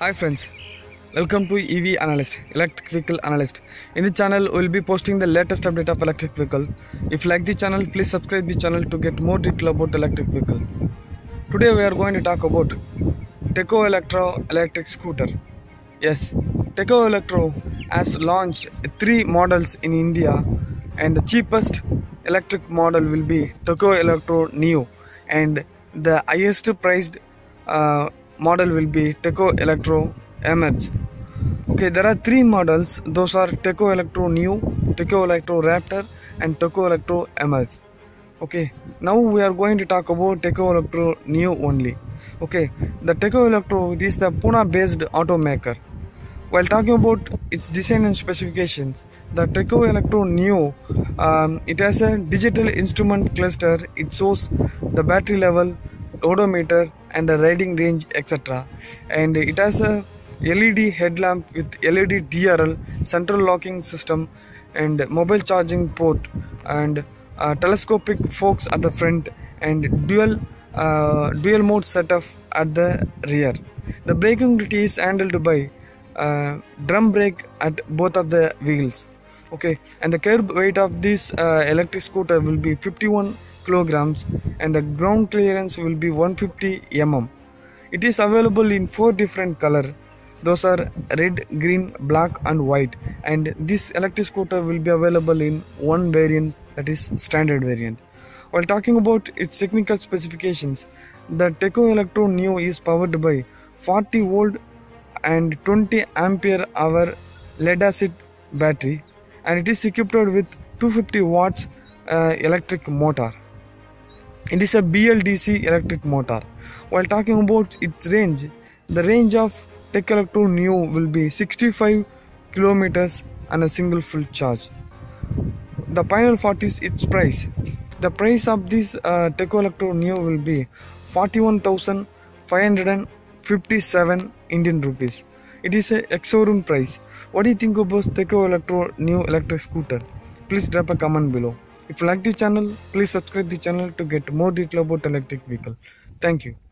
Hi friends, welcome to EV Analyst, Electric Vehicle Analyst. In this channel, we will be posting the latest update of electric vehicle. If you like the channel, please subscribe the channel to get more detail about electric vehicle. Today we are going to talk about Techo Electro electric scooter. Yes, Techo Electro has launched 3 models in India, and the cheapest electric model will be Techo Electro Neo, and the highest priced model will be Techo Electro Emerge. Okay, there are 3 models. Those are Techo Electro Neo, Techo Electro Raptor, and Techo Electro Emerge. Okay, now we are going to talk about Techo Electro Neo only. Okay, the Techo Electro is the Pune-based automaker. While talking about its design and specifications, the Techo Electro Neo, it has a digital instrument cluster. It shows the battery level, odometer, and the riding range, etc. And it has a LED headlamp with LED DRL, central locking system, and mobile charging port, and telescopic forks at the front, and dual mode setup at the rear. The braking duty is handled by drum brake at both of the wheels. Okay, and the curb weight of this electric scooter will be 51 kilograms, and the ground clearance will be 150 mm. It is available in 4 different colors. Those are red, green, black, and white. And this electric scooter will be available in one variant, that is standard variant. While talking about its technical specifications, the Techo Electro Neo is powered by 40 volt and 20 ampere hour lead-acid battery, and it is equipped with 250 watts electric motor. It is a BLDC electric motor. While talking about its range, the range of Techo Electro Neo will be 65 kilometers on a single full charge. The final thought is its price. The price of this Techo Electro Neo will be 41,557 Indian rupees. It is a ex-showroom price. What do you think about Techo Electro Neo electric scooter? Please drop a comment below. If you like the channel, please subscribe the channel to get more detail about electric vehicle. Thank you.